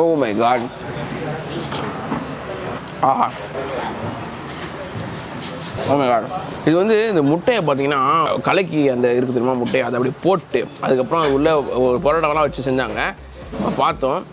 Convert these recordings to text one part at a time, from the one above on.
Oh my god. Ah. Oh my god. இது வந்து இந்த முட்டைய பாத்தீங்கன்னா கலக்கி அந்த இருக்கு தெரியுமா முட்டை அத அப்படியே போட்டு அதுக்கு அப்புறம் உள்ள ஒரு பரோட்டாவலாம் வச்சு செஞ்சாங்க. பார்த்தோம்.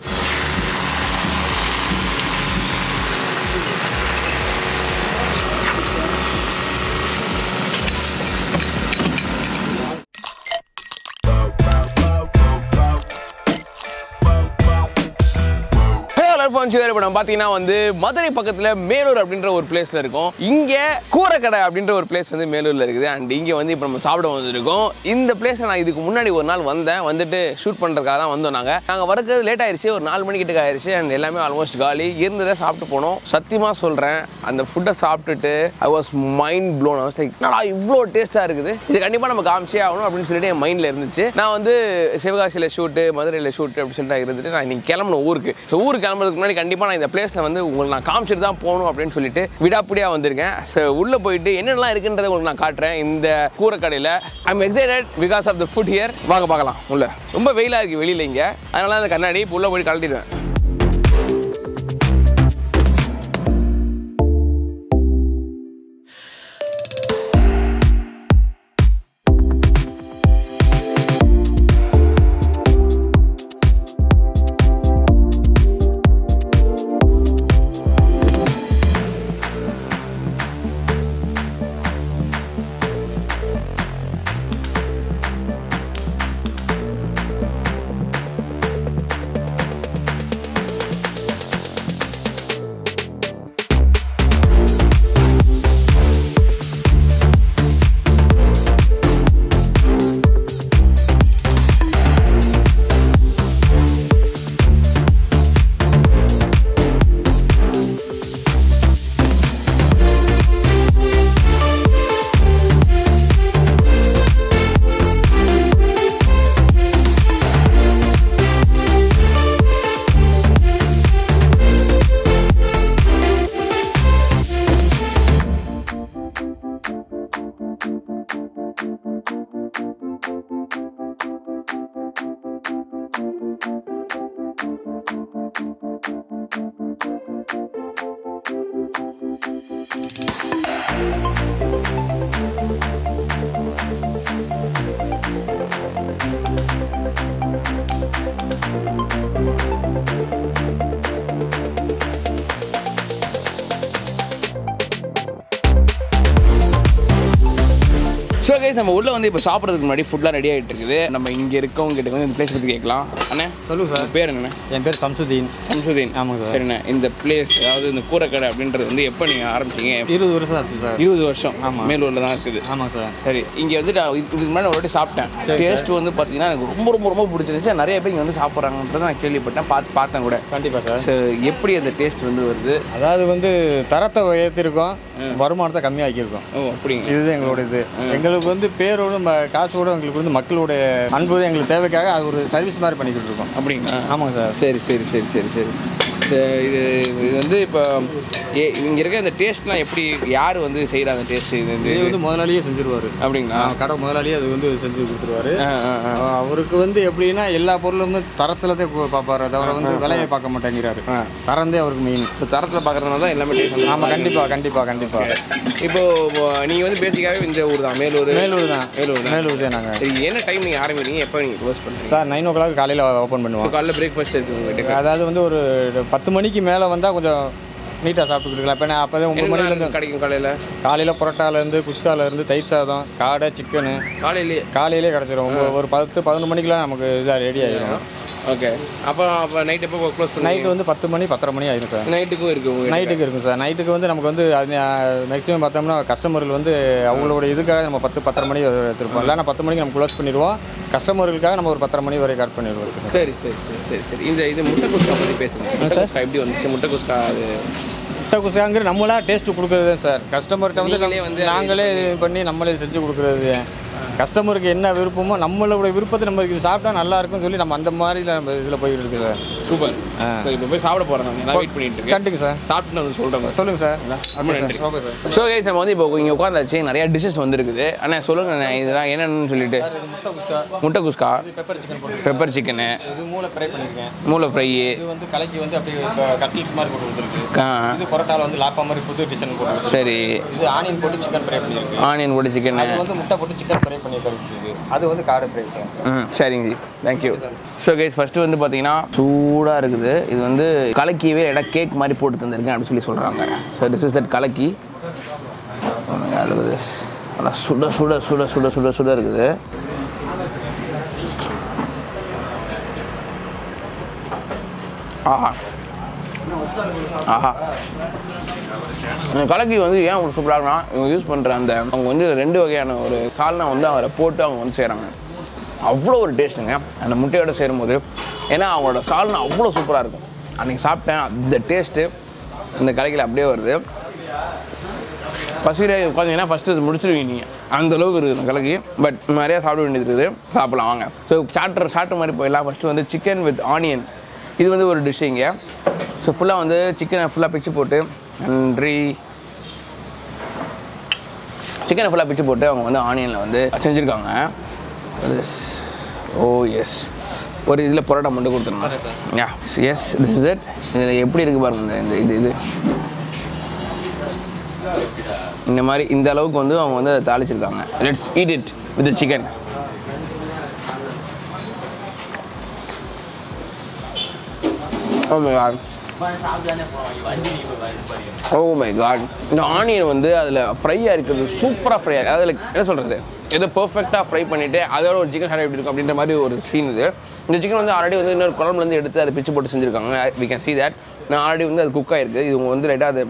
If you look at Madurai பக்கத்துல Melur அப்படிங்கற ஒரு பிளேஸ்ல இருக்கும். இங்க கூரக்கடை அப்படிங்கற ஒரு பிளேஸ் வந்து மேலூர்ல இருக்குது. and இங்க வந்து இப்ப நம்ம சாப்பிட வந்திருக்கோம். இந்த பிளேஸ்ல நான் இதுக்கு முன்னாடி ஒரு நாள் வந்தேன். வந்துட்டு ஷூட் பண்றதுக்காக தான் வந்தோம் நாங்க. நாங்க வரக்கிறது லேட் ஆயிருச்சு. ஒரு 4 மணி கிட்ட ஆயிருச்சு. and எல்லாமே ஆல்மோஸ்ட் காலி. இருந்ததே சாப்பிட்டு போனோம். சத்தியமா சொல்றேன். அந்த ஃபுட்ட சாப்பிட்டுட்டு I was mind blown. I was like, "நாடா இவ்ளோ டேஸ்டா இருக்குது. இது கண்டிப்பா நம்ம காமிச்சே ஆகணும்" அப்படினு சொல்லிட்டு என் மைண்ட்ல இருந்துச்சு. நான் வந்து சிவகாசியில ஷூட், மதுரையில ஷூட் அப்படி சொல்லிட்டு இருந்துட்டு நான் இன்னைக்கு கிளம்பணும் ஊருக்கு. சோ ஊருக்கு கிளம்பறதுக்கு கண்டிப்பா நான் இந்த பிளேஸ்ல வந்து உங்களுக்கு நான் காமிச்சிட்டு தான் போணும் அப்படினு சொல்லிட்டு விடாப்புடியா வந்திருக்கேன். சோ உள்ள போயிட்டு என்னெல்லாம் இருக்குன்றதை உங்களுக்கு நான் காட்றேன் இந்த கூரக்கடையில. I am excited because of the food here. வாங்க பார்க்கலாம் உள்ள. ரொம்ப வெயிலா இருக்கு வெளியில இங்க. அதனால அந்த கண்ணாடி உள்ள போய் கழட்டிடுவேன். So guys, நம்ம உள்ள வந்து இப்ப சாப்பிறதுக்கு முன்னாடி ஃபுட்லாம் ரெடி ஆயிட்டு இருக்குது. நம்ம இங்க இருக்கவங்க கிட்ட வந்து இந்த பிளேஸ் பத்தி கேக்கலாம். அண்ணே சொல்லுங்க சார். பேர் என்ன? என் பேர் சம்சுதீன். சம்சுதீன். ஆமாங்க சார். சரிண்ணே. இந்த பிளேஸ் அதாவது இந்த கூரக்கடை அப்படின்றது வந்து எப்ப நீங்க ஆரம்பிச்சீங்க? 20 வருஷம் ஆச்சு சார். 20 வருஷம். ஆமா. மேலூர்ல தான் இருக்குது. ஆமா சார். சரி. இங்க வந்து இதுக்கு முன்னாடி ஒருட்டி சாப்பிட்டேன். டேஸ்ட் வந்து பாத்தீங்கன்னா எனக்கு ரொம்ப ரொம்ப ரொம்ப பிடிச்சிருந்துச்சு. நிறைய பேர் இங்க வந்து சாப்பிடுறாங்கன்றத நான் கேள்விப்பட்டேன். பார்த்தேன் கூட. கண்டிப்பா சார். சோ எப்படி அந்த டேஸ்ட் வந்து வருது? அதாவது வந்து தரத்தை உயர்த்தி இருக்கோம். வருமானத்தை கம்மி ஆக்கி இருக்கோம். ஓ அப்படிங்க. இதுதான் எங்களோட இது. உங்களுக்கு வந்து பேரோட காசோட உங்களுக்கு வந்து மக்களுடைய அன்புதான் எங்களுக்கு தேவைக்காக அது ஒரு சர்வீஸ் மாதிரி பண்ணிக்கிட்டு இருக்கோம். அப்படிங்களா? ஆமாங்க சார். சரி சரி சரி சரி சரி இது இது வந்து இப்போ இங்கே இருக்க இந்த டேஸ்ட்லாம் எப்படி யார் வந்து செய்கிற அந்த டேஸ்ட் இது இது வந்து முதலாளியே செஞ்சுருவார். அப்படிங்களா? கடை முதலாளியே அது வந்து செஞ்சு கொடுத்துருவாரு. அவருக்கு வந்து எப்படின்னா எல்லா பொருளும் வந்து தரத்தில் தான் பார்ப்பாரு. அதை அவரை வந்து விலையை பார்க்க மாட்டேங்கிறாரு. தரந்தே அவருக்கு மெயின். இப்போ தரத்தில் பார்க்குறதுனால தான் எல்லாமே டேஸ்ட். ஆமாம் கண்டிப்பாக கண்டிப்பாக கண்டிப்பாக. இப்போது நீங்கள் வந்து பேசிக்காகவே இந்த ஊர் தான் மேலூர்? மேலூர் தான். மேலூர் தான் நாங்கள். சரி என்ன டைம் நீங்கள் ஆரம்பிக்கிறீங்க? எப்போ நீங்கள் க்ளோஸ் பண்ணுறீங்க? சார் 9 o'clock காலையில் ஓப்பன் பண்ணுவோம். காலையில் பிரேக்ஃபாஸ்ட் இருக்குது. அதாவது வந்து ஒரு 10 மணிக்கு மேலே வந்தால் கொஞ்சம் நீட்டாக சாப்பிட்டு கொடுக்கலாம். இப்போ நான் அப்போ தான் 9 மணிலேருந்து கிடைக்கும். காலையில் பரோட்டாலேருந்து குஸ்காலேருந்து தயிர் சாதம் காடை சிக்கனு காலையிலே கிடச்சிரும். ஒரு 10-11 மணிக்கெலாம் நமக்கு இதாக ரெடி ஆகிடும். ஓகே. அப்போ அப்போ நைட் எப்போ க்ளோஸ் பண்ணுவோம்? நைட்டு வந்து 10 மணி 10:30 மணி ஆகிடும் சார். நைட்டுக்கும் இருக்கும் சார். நைட்டுக்கு வந்து நமக்கு வந்து அது மேக்ஸிமம் பார்த்தோம்னா கஸ்டமர்கள் வந்து அவங்களோட இதுக்காக நம்ம 10-10:30 மணி வச்சுருப்போம். இல்லைன்னா 10 மணிக்கு நம்ம க்ளோஸ் பண்ணிடுவோம். கஸ்டமர்களுக்காக நம்ம ஒரு 10:30 மணி வரை கட் பண்ணிடுவோம் சார். சரி சரி சரி சரி சரி இந்த இது முட்டை குஸ்கா பற்றி பேசுகிறேன் சார். எப்படி வந்துச்சு முட்டை குஸ்கா? அது முட்டை குஸ்காங்கிற நம்மளா டேஸ்ட்டு கொடுக்குறது தான் சார். கஸ்டமர்கிட்ட வந்து நாங்களே இது பண்ணி நம்மளே செஞ்சு கொடுக்குறது. கஸ்டமருக்கு என்ன விருப்பமோ நம்மளோட விருப்பத்தை நம்ம இது சாப்பிட்டா நல்லா இருக்கும்னு சொல்லி நம்ம அந்த மாதிரி இதுல போய் இருக்கு சார். சூப்பர். சோ இப்போ போய் சாப்பிட போறோம். நான் வெயிட் பண்ணிட்டு இருக்கேன். கண்டிங்க சார். சாப்பிட்டு வந்து சொல்றேன். சொல்லுங்க சார். ரொம்ப நன்றி. Okay sir. சோ गाइस நம்ம வந்து இப்போ இங்க உட்கார்ந்தாச்சு. நிறைய டிஷஸ் வந்திருக்குது. அண்ணா சொல்லுங்க இதெல்லாம் என்னன்னு சொல்லிட்டு. முட்டை குஸ்கா. முட்டை குஸ்கா. பெப்பர் சிக்கன் போட்டு. Pepper chicken. இது மூளை ஃப்ரை பண்ணிருக்கேன். மூளை ஃப்ரை. இது வந்து கலக்கி வந்து அப்படியே கட்லெட் மாதிரி போட்டு வச்சிருக்கு. இது பரோட்டால வந்து லாப்பா மாதிரி புது டிசைன் போட்டு. சரி. இது ஆனியன் போட்டு சிக்கன் ஃப்ரை பண்ணிருக்கேன். ஆனியன் போட்டு சிக்கன். அது வந்து முட்டை போட்டு சிக்கன் ஃப்ரை பண்ணிருக்கேன். அது வந்து காடை ஃப்ரை சார். சரிங்க. Thank you. So guys first வந்து பாத்தீங்கன்னா சூடா இருக்குது. இது வந்து கலக்கிவே எட கேக் மாதிரி போட்டு தந்திருக்கேன் அப்படி சொல்லி சொல்றாங்க. சோ திஸ் இஸ் தட் கலக்கி. நல்லா சுட சுட சுட சுட சுட சுட இருக்குது. ஆஹா ஆஹா கலக்கி வந்து ஏன் ஒரு சூப்பராகனா இவங்க யூஸ் பண்ணுற அந்த அவங்க வந்து ரெண்டு வகையான ஒரு சால்னா வந்து அவரை போட்டு அவங்க வந்து செய்கிறாங்க. அவ்வளோ ஒரு டேஸ்ட்டுங்க அந்த முட்டையோடு சேரும்போது. ஏன்னா அவங்களோட சால்னா அவ்வளோ சூப்பராக இருக்கும். அன்றைக்கி சாப்பிட்டேன் அந்த டேஸ்ட்டு இந்த கலக்கியில் அப்படியே வருது. பசிரே உட்காந்திங்கன்னா ஃபஸ்ட்டு இது முடிச்சிருவீங்க நீங்கள் அந்தளவுக்கு இருக்குது இந்த கலக்கி. பட் நிறையா சாப்பிட வேண்டியது இருக்குது. சாப்பிட்லாம் வாங்க. ஸோ சாப்பிட்ற மாதிரி போயிடலாம். ஃபஸ்ட்டு வந்து சிக்கன் வித் ஆனியன் இது வந்து ஒரு டிஷ்ஷுங்க. ஸோ ஃபுல்லாக வந்து சிக்கனை ஃபுல்லாக பிச்சு போட்டு நன்றி சிக்கனை ஃபுல்லாக பிச்சு போட்டு அவங்க வந்து ஆனியனில் வந்து செஞ்சுருக்காங்க. ஓ எஸ் ஒரு இதில் பரோட்டா மட்டும் கொடுத்துருங்க. Yeah yes this is it. இதில் எப்படி இருக்குது பாருங்க இந்த இது இது இந்த மாதிரி இந்த அளவுக்கு வந்து அவங்க வந்து அதை தாளிச்சிருக்காங்க. Let's eat it with chicken. Oh my god. Oh my god. இந்த ஆனியன் வந்து அதில் ஃப்ரையாக இருக்கிறது சூப்பராக ஃப்ரை ஆகிருக்கு. அதில் என்ன சொல்கிறது எதோ பர்ஃபெக்டாக ஃப்ரை பண்ணிவிட்டு அதோட ஒரு சிக்கன் சாப்பிட்டு எப்படி இருக்கும் அப்படின்ற மாதிரி ஒரு சீன் இது. இந்த சிக்கன் வந்து ஆல்ரெடி வந்து இன்னொரு குழம்புலேருந்து எடுத்து அதை பிச்சு போட்டு செஞ்சுருக்காங்க. We can see that. நான் ஆல்ரெடி வந்து அது குக் ஆகிருக்கு. இது வந்து லைட்டாக அதை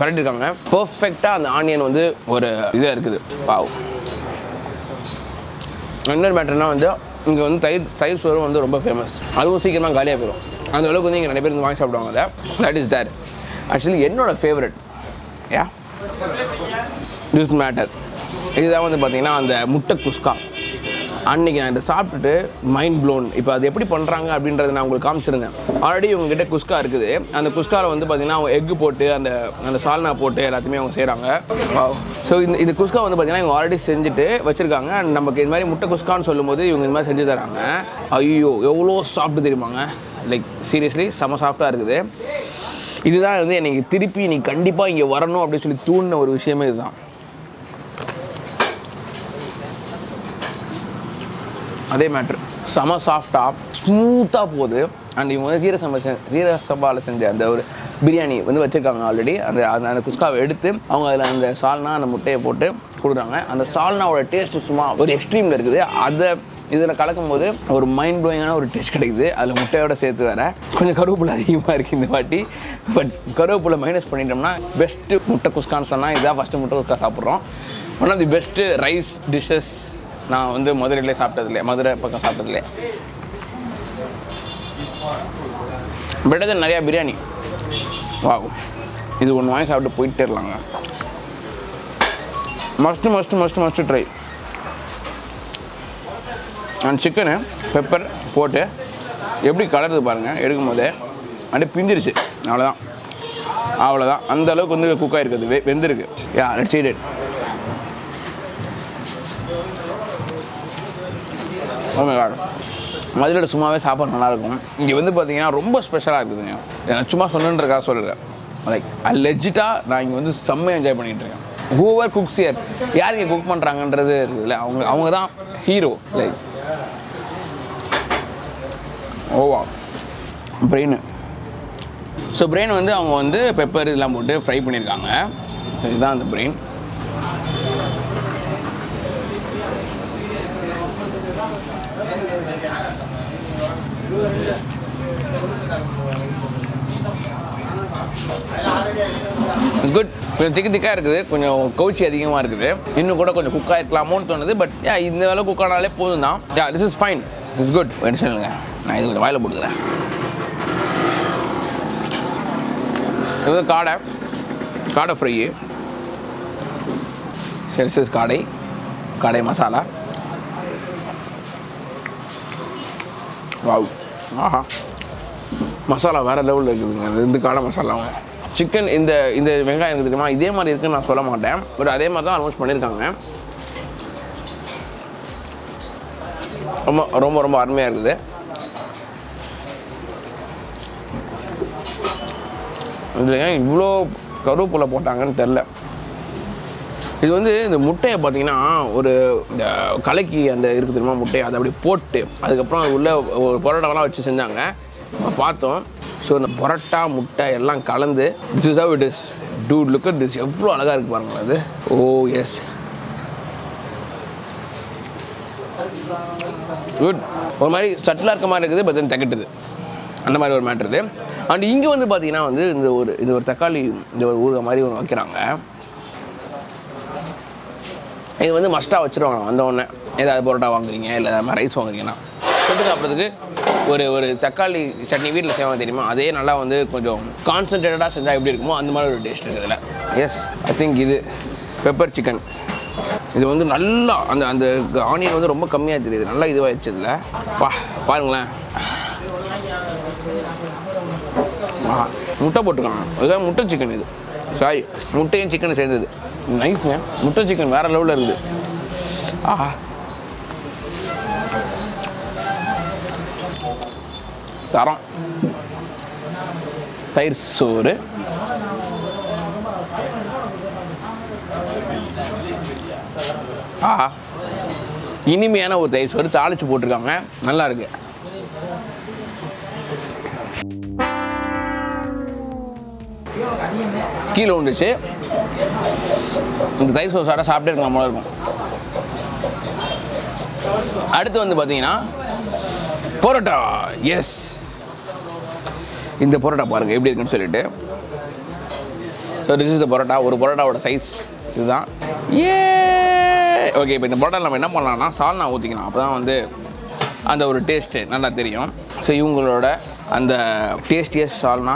பரட்டிருக்காங்க பர்ஃபெக்டாக. அந்த ஆனியன் வந்து ஒரு இதாக இருக்குது. பாவ் இன்னொரு மேட்டர்னால் வந்து இங்கே வந்து தயிர் சோறு வந்து ரொம்ப ஃபேமஸ். அதுவும் சீக்கிரமாக காலியாக போயிடும். அந்த அளவுக்கு வந்து இங்கே நிறைய பேர் வந்து வாங்கி சாப்பிடுவாங்க. அதை தட் இஸ் தேர் ஆக்சுவலி என்னோடய ஃபேவரட். Yeah this matter. இதுதான் வந்து பார்த்திங்கன்னா அந்த முட்டை குஸ்கா. அன்றைக்கி நான் இதை சாப்பிட்டுட்டு மைண்ட் ப்ளோன். இப்போ அது எப்படி பண்ணுறாங்க அப்படின்றத நான் உங்களுக்கு காமிச்சிருந்தேன். ஆல்ரெடி இவங்ககிட்ட குஸ்கா இருக்குது. அந்த குஸ்காவில் வந்து பார்த்திங்கன்னா அவங்க எக்கு போட்டு அந்த அந்த சால்னா போட்டு எல்லாத்தையுமே அவங்க செய்கிறாங்க. ஸோ இந்த குஸ்கா வந்து பார்த்திங்கன்னா இவங்க ஆல்ரெடி செஞ்சுட்டு வச்சுருக்காங்க. அண்ட் நமக்கு இது மாதிரி முட்டை குஸ்கான்னு சொல்லும்போது இவங்க இந்த மாதிரி செஞ்சு தராங்க. ஐயோ எவ்வளோ சாப்பிட்டு தெரியுமாங்க. லைக் சீரியஸ்லி செம சாஃப்டாக இருக்குது. இதுதான் வந்து எனக்கு திருப்பி நீ கண்டிப்பாக இங்கே வரணும் அப்படின்னு சொல்லி தூண்டின ஒரு விஷயமே இதுதான். அதே மேட்ரு செம சாஃப்டாக ஸ்மூத்தாக போகுது. அண்ட் இவங்க வந்து ஜீரக சம்பாவில் செஞ்ச அந்த ஒரு பிரியாணி வந்து வச்சுருக்காங்க ஆல்ரெடி. அந்த அந்த குஸ்காவை எடுத்து அவங்க அதில் அந்த சால்னா அந்த முட்டையை போட்டு கொடுக்குறாங்க. அந்த சால்னாவோட டேஸ்ட்டு சும்மா ஒரு எக்ஸ்ட்ரீமில் இருக்குது. அதை இதில் கலக்கும்போது ஒரு மைண்ட் ப்ளோயிங்கான ஒரு டேஸ்ட் கிடைக்குது. அதில் முட்டையோட சேர்த்து வேறு கொஞ்சம் கருவேப்பிலை அதிகமாக இருக்குது இந்த வாட்டி. பட் கருவேப்பிலை மைனஸ் பண்ணிட்டோம்னா பெஸ்ட்டு முட்டை குஸ்கான்னு சொன்னால் இதுதான் ஃபஸ்ட்டு முட்டை குஸ்கா சாப்பிட்றோம். One of the best rice dishes நான் வந்து மதுரையிலே சாப்பிட்டதில்லையே. மதுரை பக்கம் சாப்பிட்டதில்லையே. பெட்டர் தான் நிறையா பிரியாணி. வா இது ஒன்று வாங்கி சாப்பிட்டு போயிட்டே இருலாங்க. Must must must must try. And chicken pepper போட்டு எப்படி கலருது பாருங்கள். எடுக்கும் போதே அப்படியே பிஞ்சிருச்சு. அவ்வளோதான் அவ்வளோதான். அந்த அளவுக்கு வந்து குக் ஆகிருக்குது வெந்திருக்கு. Yeah let's eat it. Oh my god. மதுரையில் சும்மாவே சாப்பாடு நல்லாயிருக்கும். இங்கே வந்து பார்த்தீங்கன்னா ரொம்ப ஸ்பெஷலாக இருக்குதுங்க. நான் சும்மா சொன்னுன்றக்கா சொல்லியிருக்கேன். லைக் லெஜிட்டாக நான் இங்கே வந்து செம்மையாக என்ஜாய் பண்ணிகிட்டு இருக்கேன். Whoever cooks here. யார் இங்கே குக் பண்ணுறாங்கன்றது இருக்குதுல்ல அவங்க தான் hero. Like over brain. So brain வந்து அவங்க வந்து பெப்பர் இதெல்லாம் போட்டு ஃப்ரை பண்ணியிருக்காங்க. ஸோ இதுதான் அந்த பிரெயின். குட். கொஞ்சம் திக்கு திக்காக இருக்குது. கொஞ்சம் கவுச்சி அதிகமாக இருக்குது. இன்னும் கூட கொஞ்சம் குக்காக இருக்கலாமோன்னு தோணுது. பட் யா இந்த வேலை குக்கானாலே போதும் தான். Yeah this is fine. It's good. வேணும் சொல்லுங்க. நான் இது கொஞ்சம் வாயில போட்டுக்கிறேன். இது காடை காடை ஃப்ரை. செல்சியஸ் காடை காடை masala Wow. Aha. Masala vera level masala. Chicken in the vengayam irukku idhe mari irukku na solla maten but adhe mari dhaan almost pannirukanga romba armaiya irukku idhula ivlo karupula pottaanga nu therilla idu vende indha muttaiya pathina oru kalakki andha irukku theruma muttaiya adha apdi potu adukapra ulla oru parotta la vechi senjaanga paathom. So, the parotta, mutta, ellam kalandhu. This is how it is. Dude, look at this. Evlo alaga irukku parunga. Oh, yes. Good. Or mari subtle-a irukka mari irukku, but then thakittu. And mari or matter idu. And inge vandu pathina vandu indha or thakali indha or ooga mari or vekkiranga. Idu vandu must-a vechiruvanga vandha one. Edha parotta vaangringa illa rice vaangringa. Sodu saapradhukku ஒரு தக்காளி சட்னி வீட்ல செய்வாங்க தெரியுமா அதே நல்லா வந்து கொஞ்சம் கான்சன்ட்ரேட்டடா செஞ்சா எப்படி இருக்குமோ அந்த மாதிரி ஒரு டேஸ்ட் இருக்குதுல. எஸ் ஐ திங்க் இது பெப்பர் chicken. இது வந்து நல்லா அந்த அந்த ஆனியன் வந்து ரொம்ப கம்மியா தெரியுது. நல்லா இதுவாயிச்சு இல்ல. பாருங்களேன். முட்டை போட்டுருக்காங்க. அதான் முட்டை chicken இது. சாரி, முட்டையும் chicken சேர்ந்தது. Nice man. முட்டை chicken வேற லெவல்ல இருக்குது. ஆஹா. Taram, tair sore, ah, ini meyana wo tair sore tarik ciput orang kan, nalar ke? Kilo ni je, tair sore sara sabder kan malar kan? Ada tu anda bati na, parotta, yes. In the parotta park, every day so this is the parotta. One parotta size. This is that. Yeah. Okay, but the parotta la enna pannalana salna oothikana. Appo dhaan vande andha oru taste nalla theriyum. So ivungaloda andha tastiest salna.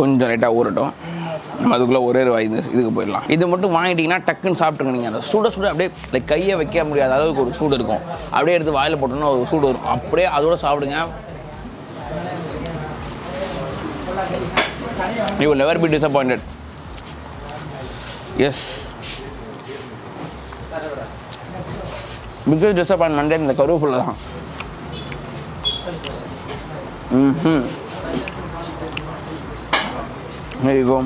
Konja late oradum. அதுக்குள்ள ஒரே ஒரு வாய் இதுக்கு போயிடலாம். இது மட்டும் வாங்கிட்டீங்கன்னா டக்குன்னு சாப்பிட்டுங்க நீங்க. அந்த சுட சுட அப்படியே லைக் கையை வைக்க முடியாத அளவுக்கு ஒரு சூடு இருக்கும். அப்படியே எடுத்து வாயில போட்டோம்னா ஒரு சூடு வரும். அப்படியே அதோட சாப்பிடுங்க. You will never be disappointed. Yes. Biggest disappointment in the கருவேப்பிலை தான். ம்ம். Here you go.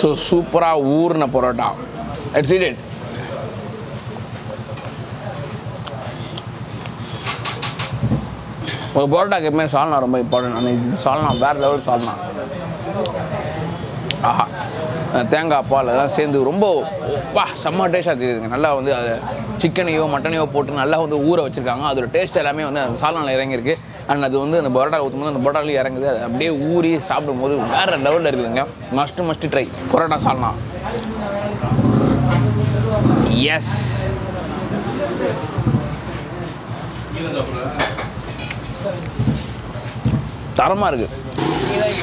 So supra urna parotta. Let's eat it. Well, parotta ke mein salna romba important. Ane salna bare level salna. Aha. Thenga paal adha sendu romba va samma taste a irukku. Nalla vandu chicken iyo mutton iyo potu nalla vandu oora vechirukanga. Adhoda taste ellame vandu salna la irangi irukku. And அது வந்து அந்த பரோட்டா ஊத்தும்போது அந்த பரோட்டால இறங்குது அது அப்படியே ஊறி சாப்பிடும்போது வேற லெவல்ல இருக்குங்க must try parotta salna yes தரமா இருக்கு எனக்கு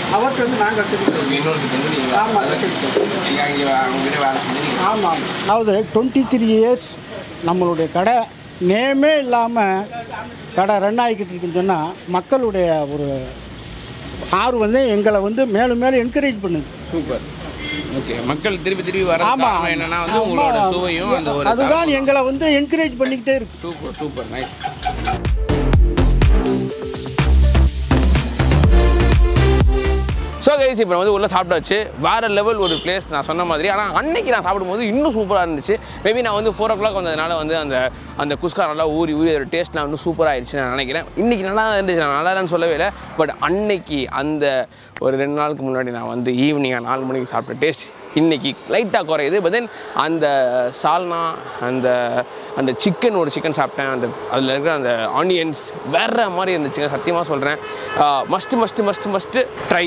அவருக்கு வந்து நான் அதாவது 23 years நம்மளுடைய கடை நேமே இல்லாமல் கடை ரன் ஆகிக்கிட்டு இருக்குன்னு சொன்னால் மக்களுடைய ஒரு ஆர்வம் வந்து எங்களை வந்து மேலும் மேலும் என்கரேஜ் பண்ணுது. சூப்பர். ஓகே, மக்கள் திருப்பி திருப்பி வர காரணம் என்னன்னா வந்து உங்களோட சுவையும் அந்த ஒரு அதுதான் எங்களை வந்து என்கரேஜ் பண்ணிக்கிட்டே இருக்கு. Super super nice. So guys, இப்போ வந்து உள்ள சாப்பிட்டாச்சு. வேற லெவல் ஒரு பிளேஸ் நான் சொன்ன மாதிரி. ஆனா அன்னைக்கு நான் சாப்பிடும்போது இன்னும் சூப்பரா இருந்துச்சு. மேபி நான் வந்து 4 o'clock வந்ததனால வந்து அந்த குஸ்கா நல்லா ஊறி ஒரு டேஸ்ட் நான் வந்து சூப்பரா ஆயிடுச்சு நான் நினைக்கிறேன். இன்னைக்கு நல்லா இருந்துச்சு. நான் நல்லா இல்லன்னு சொல்லவே இல்ல. பட் அன்னைக்கு அந்த ஒரு 2 நாளுக்கு முன்னாடி நான் வந்து ஈவினிங் 4 மணிக்கு சாப்பிட்ட டேஸ்ட் இன்னைக்கு லைட்டா குறையுது. பட் தென் அந்த சால்னா அந்த chicken or chicken சாப்பிட்டேன். அதுல இருக்கிற அந்த ஆனியன்ஸ் வேற மாதிரி இருந்துச்சு. சத்தியமா சொல்றேன். must try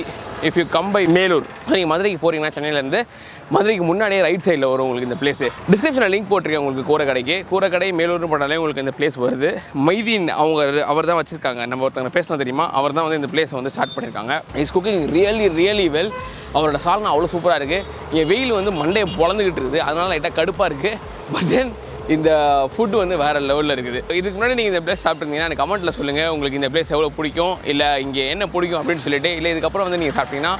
if you come by Melur. நீங்க மதுரைக்கு போறீங்கன்னா சென்னையில இருந்து மதுரைக்கு முன்னாடியே ரைட் சைடில் வரும் உங்களுக்கு இந்த பிளேஸ். டிஸ்கிரிப்ஷனில் லிங்க் போட்டிருக்கேன் உங்களுக்கு கூரக்கடை மேலூர்னு போட்டாலே உங்களுக்கு இந்த பிளேஸ் வருது. மைதீன் அவர் தான் வச்சுருக்காங்க. நம்ம ஒருத்தவங்க பேசினா தெரியுமா, அவர் தான் வந்து இந்த பிளேஸை வந்து ஸ்டார்ட் பண்ணியிருக்காங்க. Is cooking really well. அவரோட சால்னா அவ்வளோ சூப்பராக இருக்குது. என் வெயில் வந்து மண்டையை பொழந்துக்கிட்டு இருக்குது. அதனால லைட்டாக கடுப்பாக இருக்குது. பட் தென் இந்த ஃபுட்டு வந்து வேறு லெவலில் இருக்குது. இதுக்கு முன்னாடி நீங்கள் இந்த பிளேஸ் சாப்பிட்டீங்கன்னா எனக்கு கமெண்ட்டில் சொல்லுங்கள் உங்களுக்கு இந்த பிளேஸ் எவ்வளோ பிடிக்கும், இல்லை இங்கே என்ன பிடிக்கும் அப்படின்னு சொல்லிட்டு, இல்லை இதுக்கப்புறம் வந்து நீங்கள் சாப்பிட்டீங்கன்னா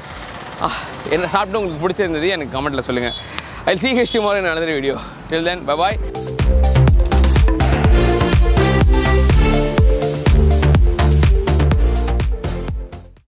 என்ன சாப்பிட்டு உங்களுக்கு பிடிச்சிருந்தது எனக்கு கமெண்ட்டில் சொல்லுங்கள். I'll see you guys tomorrow in another video. Till then, bye-bye.